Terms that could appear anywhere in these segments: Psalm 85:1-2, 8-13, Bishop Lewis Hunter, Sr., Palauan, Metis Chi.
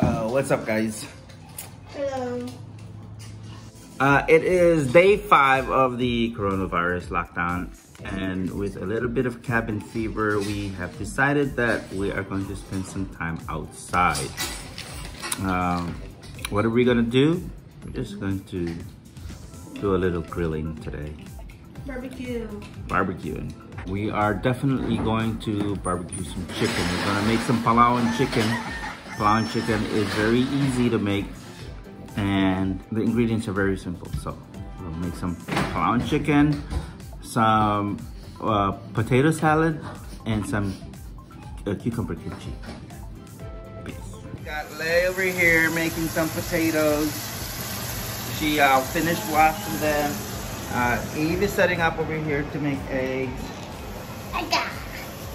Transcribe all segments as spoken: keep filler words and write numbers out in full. Uh, what's up, guys? Hello. Uh, it is day five of the coronavirus lockdown, and with a little bit of cabin fever, we have decided that we are going to spend some time outside. Um, what are we gonna do? We're just going to do a little grilling today. Barbecue. Barbecuing. We are definitely going to barbecue some chicken. We're gonna make some Palauan chicken. Palauan chicken is very easy to make, and the ingredients are very simple. So we'll make some Palauan chicken, some uh, potato salad, and some uh, cucumber kimchi. Peace. Got Lay over here making some potatoes. She uh, finished washing them. Uh, Eve is setting up over here to make eggs. I got.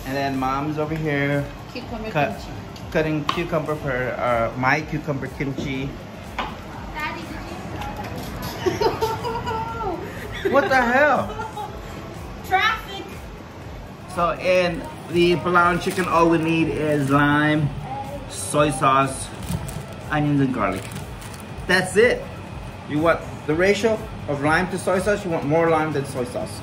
And then Mom's over here cucumber cut, kimchi. cutting cucumber for uh, my cucumber kimchi. Daddy, did you know? What the hell? Traffic. So in the Palauan chicken, all we need is lime, soy sauce, onions, and garlic. That's it. You want the ratio of lime to soy sauce? You want more lime than soy sauce.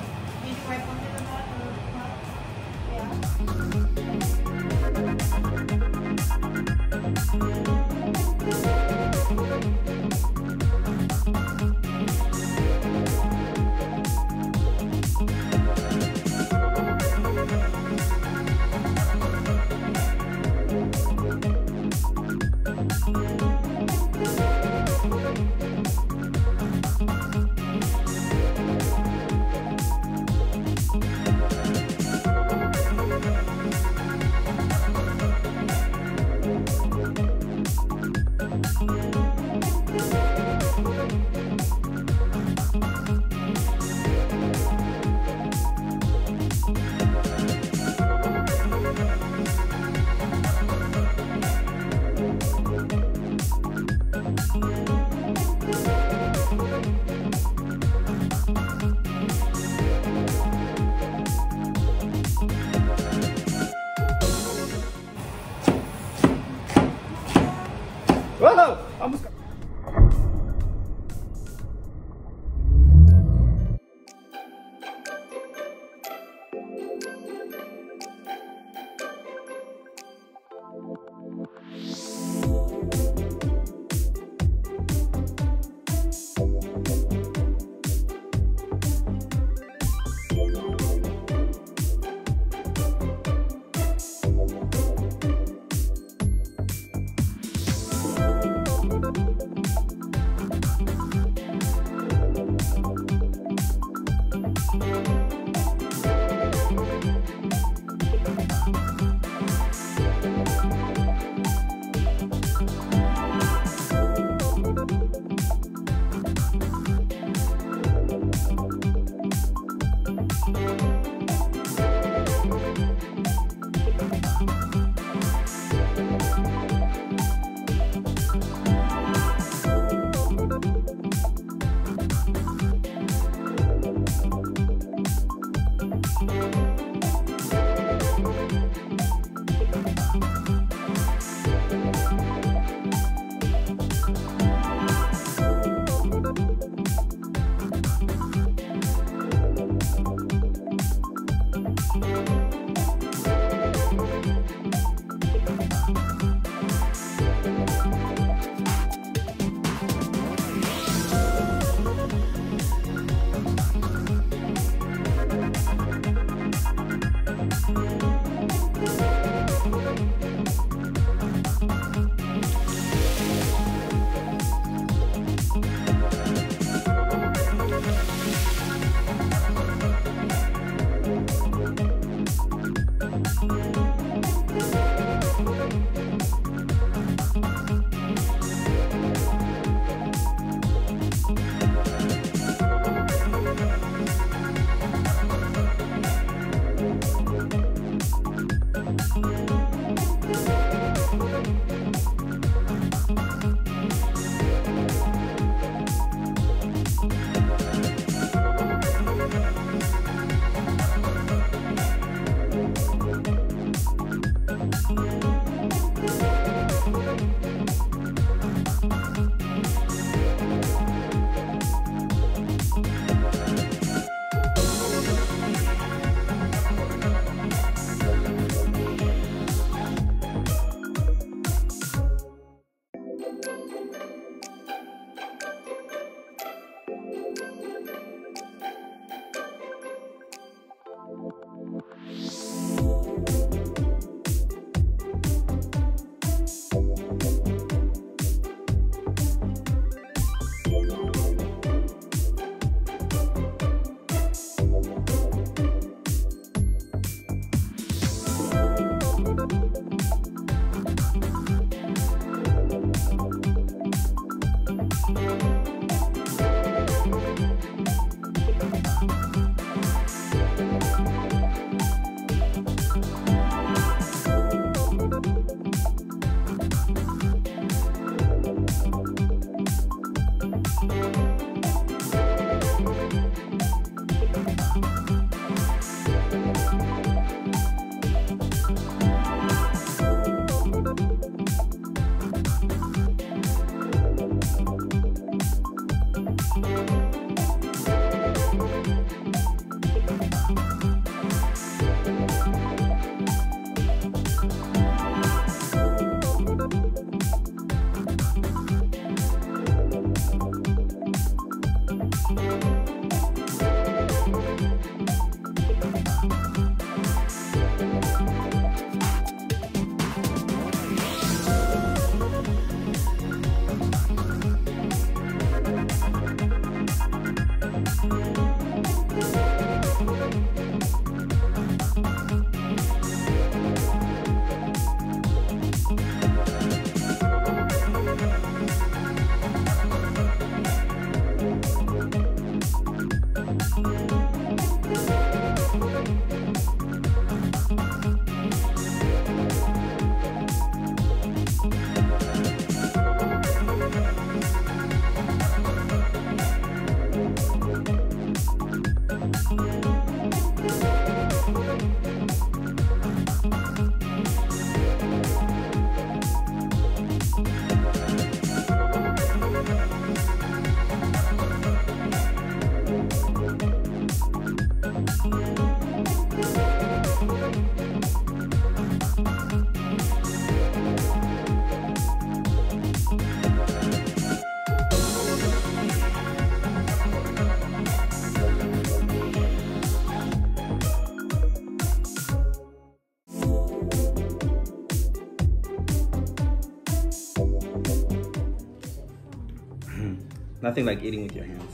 Nothing like eating with your hands.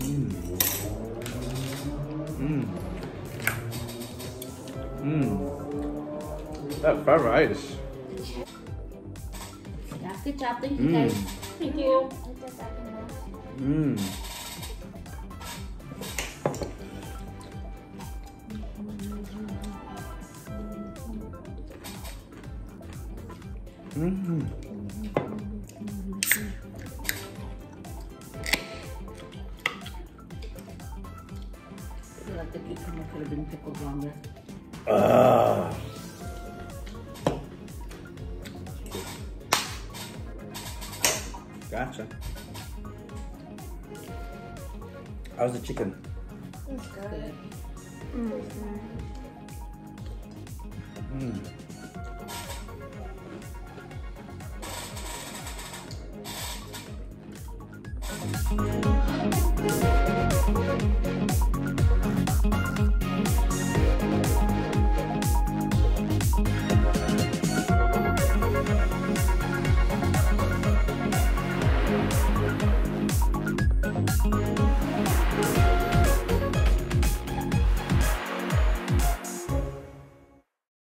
Mmm. Mmm. Mmm. That fried rice. That's good job. Thank you mm. guys. Thank you. Mmm. Mm-hmm. I feel like the cucumber could have been pickled longer. Uh. Gotcha. How's the chicken? It's good. Mm-hmm. Mm. Thank you.